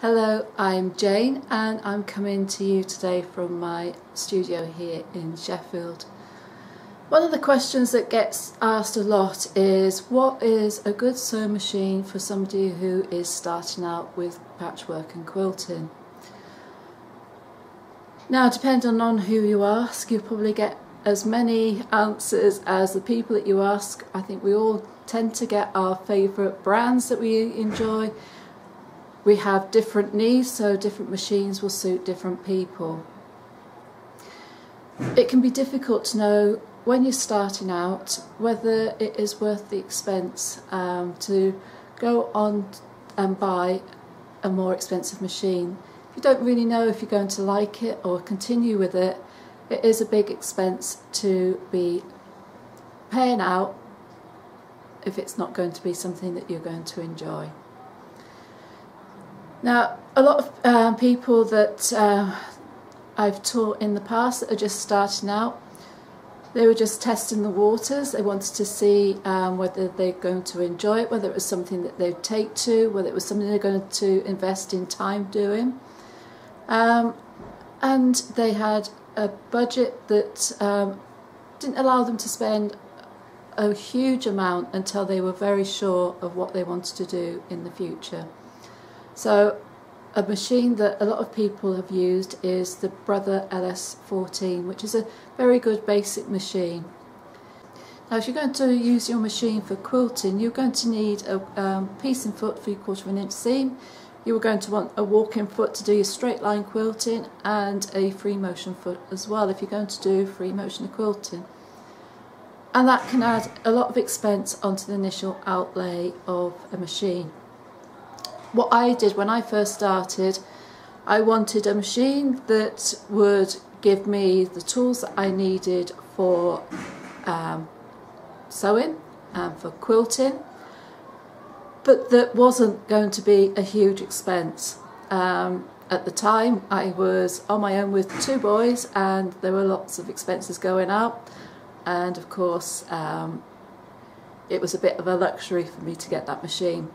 Hello, I'm Jane and I'm coming to you today from my studio here in Sheffield. One of the questions that gets asked a lot is what is a good sewing machine for somebody who is starting out with patchwork and quilting? Now, depending on who you ask, you'll probably get as many answers as the people that you ask. I think we all tend to get our favourite brands that we enjoy. We have different needs, so different machines will suit different people. It can be difficult to know when you're starting out whether it is worth the expense to go on and buy a more expensive machine. If you don't really know if you're going to like it or continue with it, it is a big expense to be paying out if it's not going to be something that you're going to enjoy. Now, a lot of people that I've taught in the past that are just starting out, they were just testing the waters. They wanted to see whether they're going to enjoy it, whether it was something that they'd take to, whether it was something they're going to invest in time doing. And they had a budget that didn't allow them to spend a huge amount until they were very sure of what they wanted to do in the future. So a machine that a lot of people have used is the Brother LS14, which is a very good basic machine. Now, if you're going to use your machine for quilting, you're going to need a piece and foot for your 1/4 inch seam. You are going to want a walking foot to do your straight line quilting and a free motion foot as well if you're going to do free motion quilting. And that can add a lot of expense onto the initial outlay of a machine. What I did when I first started, I wanted a machine that would give me the tools that I needed for sewing and for quilting, but that wasn't going to be a huge expense. At the time I was on my own with 2 boys and there were lots of expenses going out, and of course it was a bit of a luxury for me to get that machine.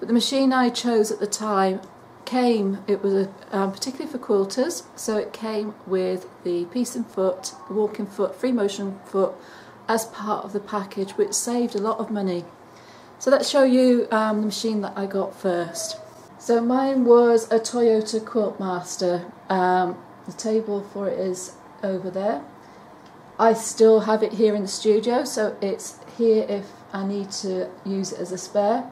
But the machine I chose at the time particularly for quilters, so it came with the piece and foot, the walking foot, free motion foot as part of the package, which saved a lot of money. So let's show you the machine that I got first. So mine was a Toyota Quiltmaster. The table for it is over there. I still have it here in the studio, so it's here if I need to use it as a spare.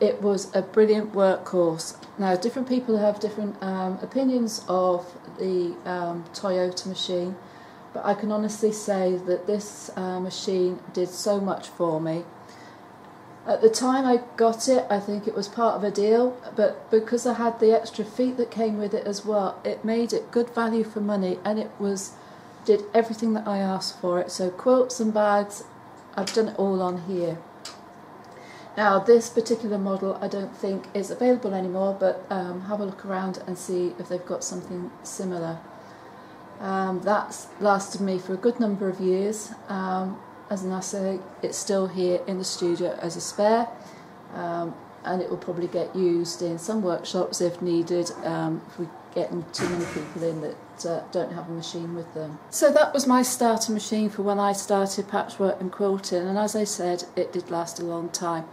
It was a brilliant workhorse. Now, different people have different opinions of the Toyota machine, but I can honestly say that this machine did so much for me. At the time I got it, I think it was part of a deal, but because I had the extra feet that came with it as well, it made it good value for money, and it did everything that I asked for it. So quilts and bags, I've done it all on here. Now, this particular model I don't think is available anymore, but have a look around and see if they've got something similar. That's lasted me for a good number of years. As I say, it's still here in the studio as a spare, and it will probably get used in some workshops if needed, if we get too many people in that don't have a machine with them. So that was my starter machine for when I started patchwork and quilting, and as I said, it did last a long time.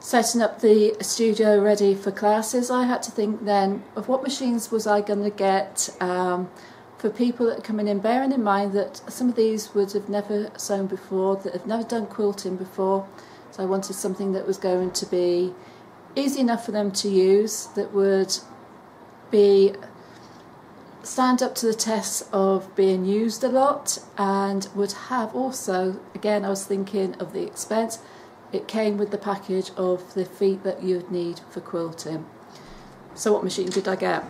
Setting up the studio ready for classes, I had to think then of what machines was I going to get for people that are coming in, bearing in mind that some of these would have never sewn before, that have never done quilting before. So I wanted something that was going to be easy enough for them to use, that would stand up to the tests of being used a lot, and would have also, again I was thinking of the expense, it came with the package of the feet that you'd need for quilting. So what machine did I get?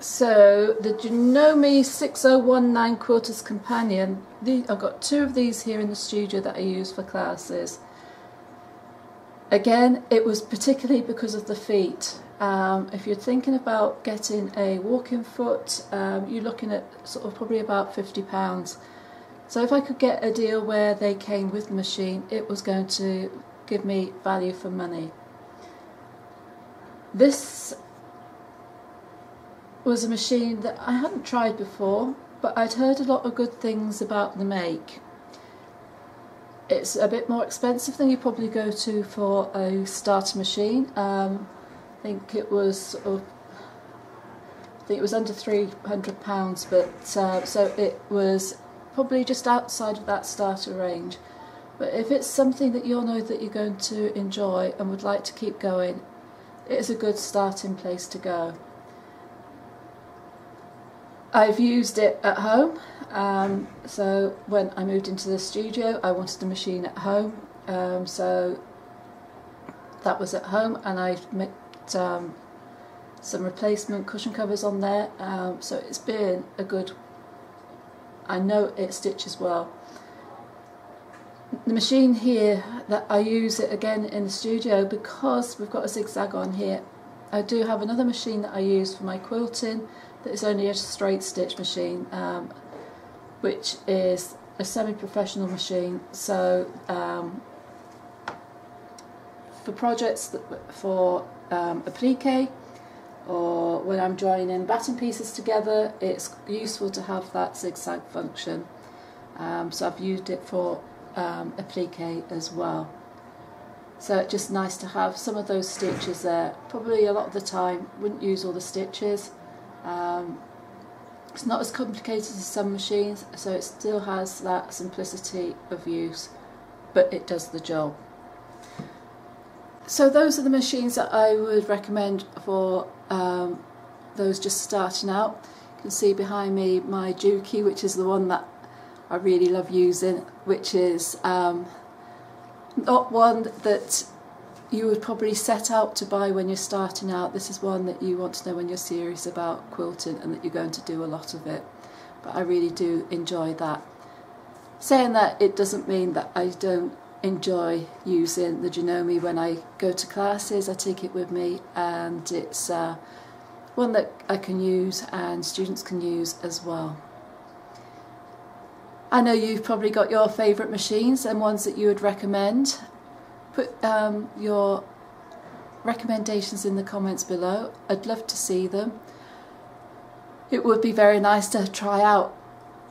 So the Janome 6019 Quilters Companion. I've got 2 of these here in the studio that I use for classes. Again, it was particularly because of the feet. If you're thinking about getting a walking foot, you're looking at sort of probably about £50. So if I could get a deal where they came with the machine, it was going to give me value for money. This was a machine that I hadn't tried before, but I'd heard a lot of good things about the make. It's a bit more expensive than you probably go to for a starter machine. I think it was under £300, but so it was probably just outside of that starter range. But if it's something that you'll know that you're going to enjoy and would like to keep going, it's a good starting place to go. I've used it at home, so when I moved into the studio I wanted a machine at home, so that was at home, and I made some replacement cushion covers on there, so it's been a good, I know it stitches well. The machine here, that I use it again in the studio because we've got a zigzag on here. I do have another machine that I use for my quilting that is only a straight stitch machine, which is a semi-professional machine, so for projects that, for applique, or when I'm joining in batten pieces together, it's useful to have that zigzag function, so I've used it for applique as well. So it's just nice to have some of those stitches there. Probably a lot of the time wouldn't use all the stitches. It's not as complicated as some machines, so it still has that simplicity of use, but it does the job. So those are the machines that I would recommend for those just starting out. You can see behind me my Juki, which is the one that I really love using, which is not one that you would probably set out to buy when you're starting out. This is one that you want to know when you're serious about quilting and that you're going to do a lot of it. But I really do enjoy that. Saying that, it doesn't mean that I don't enjoy using the Janome when I go to classes. I take it with me, and it's one that I can use and students can use as well. I know you've probably got your favourite machines and ones that you would recommend. Put your recommendations in the comments below. I'd love to see them. It would be very nice to try out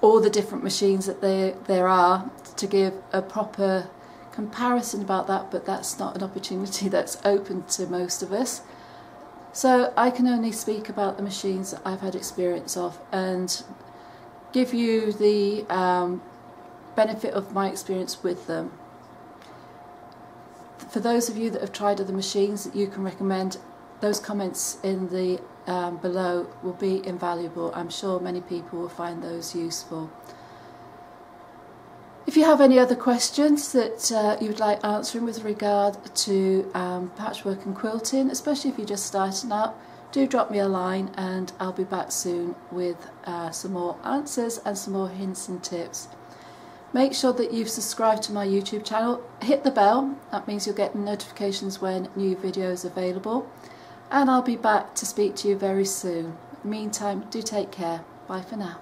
all the different machines that there are to give a proper comparison about that, but that's not an opportunity that's open to most of us. So I can only speak about the machines that I've had experience of and give you the benefit of my experience with them. For those of you that have tried other machines that you can recommend, those comments in the below will be invaluable. I'm sure many people will find those useful. If you have any other questions that you would like answering with regard to patchwork and quilting, especially if you're just starting out, do drop me a line and I'll be back soon with some more answers and some more hints and tips. Make sure that you've subscribed to my YouTube channel, hit the bell, that means you'll get notifications when new videos are available, and I'll be back to speak to you very soon. In the meantime, do take care. Bye for now.